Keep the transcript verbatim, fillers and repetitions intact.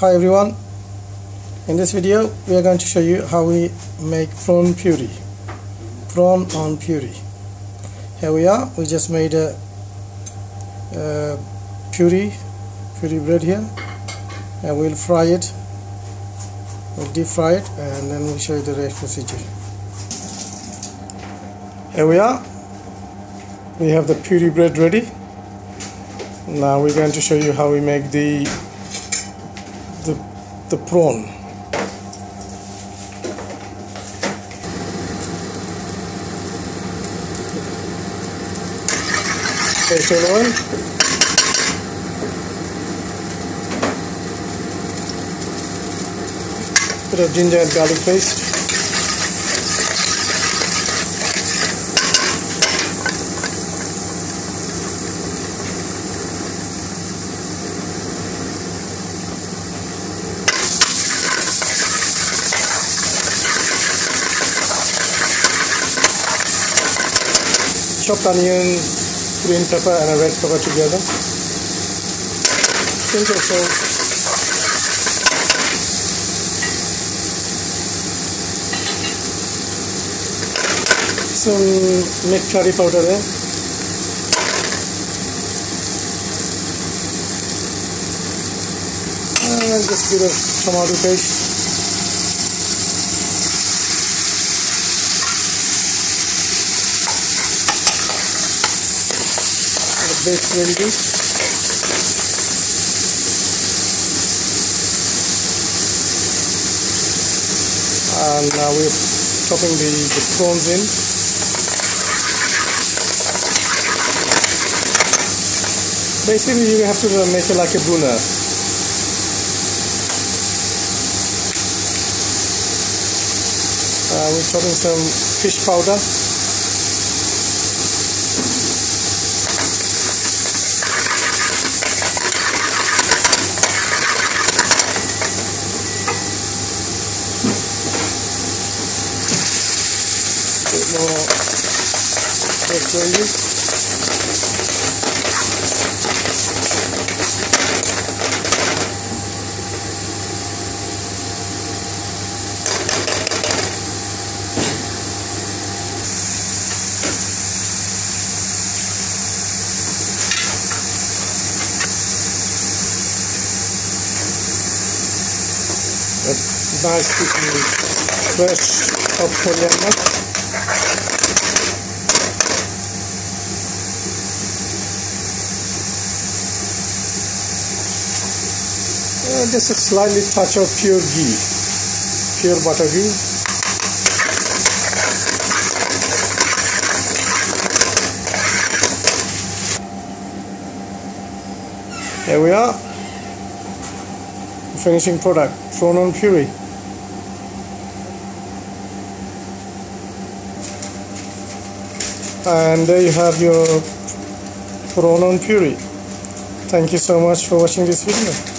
Hi everyone, in this video we are going to show you how we make prawn puree. Prawn on puree. Here we are, we just made a, a puree, puree bread here, and we'll fry it, we'll deep fry it, and then we'll show you the rest procedure. Here we are, we have the puree bread ready. Now we're going to show you how we make the the, the prawn. Sesame oil. Bit of ginger and garlic paste. Chopped onion, green pepper and a red pepper together. Sprinkle salt. Some milk curry powder there. And just a bit of tomato paste. Base ready. And now we're chopping the, the prawns in. Basically you have to make it like a doner. Uh, we're chopping some fish powder. More red gravy. Nice fresh coriander. And just a slightly touch of pure ghee, pure butter ghee. Here we are, the finishing product, prawn on puree. And there you have your prawn on puree. Thank you so much for watching this video.